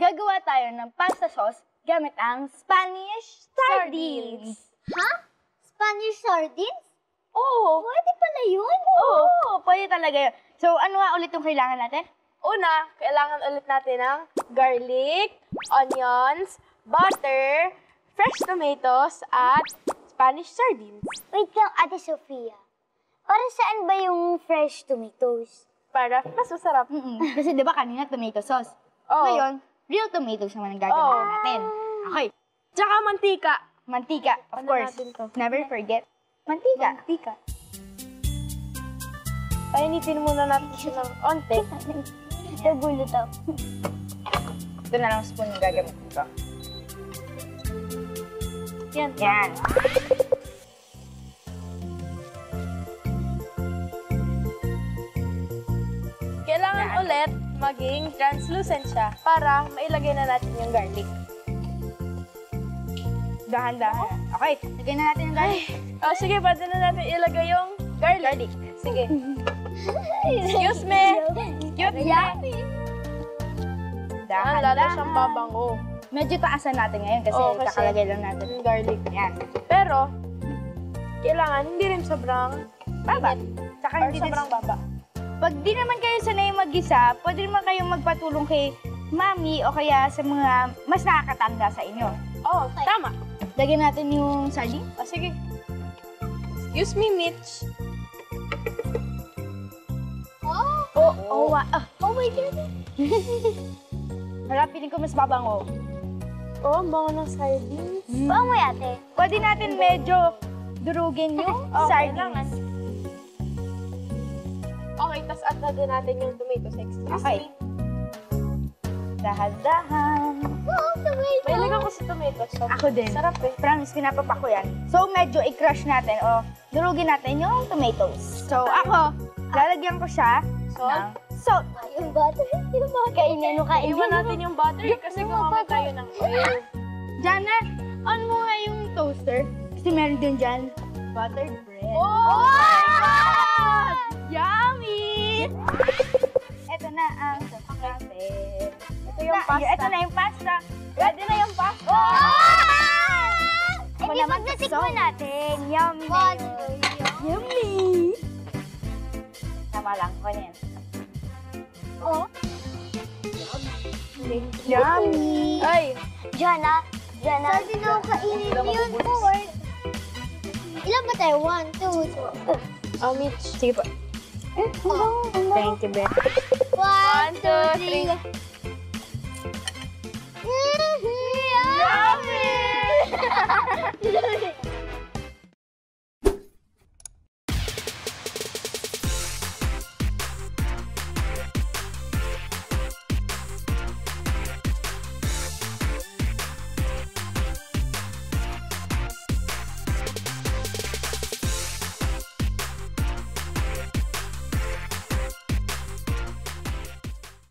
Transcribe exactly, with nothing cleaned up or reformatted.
gagawa tayo ng pasta sauce gamit ang Spanish sardines. sardines. Ha? Spanish sardines? Oo. Pwede pala yun? Oo, Oo pwede talaga yun. So, ano nga ulit yung kailangan natin? Una, kailangan ulit natin ng garlic, onions, butter, fresh tomatoes, at Spanish sardines. Wait lang, Ate Sofia. Para saan ba yung fresh tomatoes? Para mas masarap. Mm-mm. Kasi di ba kanina tomato sauce? Oh. Ngayon, real tomatoes naman ang gagawin oh. natin. Okay. Tsaka mantika. Mantika, of ano course. Never forget. Mantika. Mantika. Painitin muna natin siya ng onte. Nagulo daw. Ito na lang spoon yung gagamit ko. Yan. Yan. Kailangan Yan. ulit maging translucent siya para mailagay na natin yung garlic. Dahan-dahan. Okay, ilagay na natin yung garlic. Oh, sige, pwede na natin ilagay yung garlic. garlic. Sige. Excuse me. Cute me. Dahan-dahan. Lalo siyang babango. Medyo taasan natin ngayon kasi, oh, kasi kakalagay lang natin yung garlic. Yan. Pero, kailangan hindi rin sobrang baba. Tsaka hindi sobrang baba. Pag di naman kayo sanay mag-isa, pwede naman kayong magpatulong kay mami o kaya sa mga mas nakakatanda sa inyo. Oo, oh, okay. Tama. Lagyan natin yung sardine. O, oh, sige. Excuse me, Mitch. Oh! Oh, oh, oh. Oh, oh my God! Wala, piling ko mas babango. Oo, oh, bango ng sardines. Mm. Bango, ate. Pwede natin medyo durugin yung okay, sardines. Lang. Okay, tapos add na din natin yung tomato sauce. Okay. Dahan-dahan. Wow, tomato! May laga ko sa tomato sauce. Ako din. Sarap eh. Promise, pinapapa ko yan. So, medyo i-crush natin o durugin natin yung tomatoes. So, ako, lalagyan ko siya salt. Salt. Yung butter. Yung mga kainin. Iwan natin yung butter kasi kumamay tayo ng oil. Janna, on mo nga yung toaster. Kasi meron din dyan. Buttered bread. Oh my God! Yummy! Ito na ang sauce natin. Ito yung pasta. Ito na yung pasta. Ready na yung pasta. Eh, di pagnatikman natin. Yummy na yun. Yummy! Tama lang ko niyan. Oh. Yummy! Ay! Janna! Janna! Pwede na akong kainin yun. Ilan ba tayo? One, two, two. Oh, Mitch. Sige po. Thank you, Ben. One, two, three.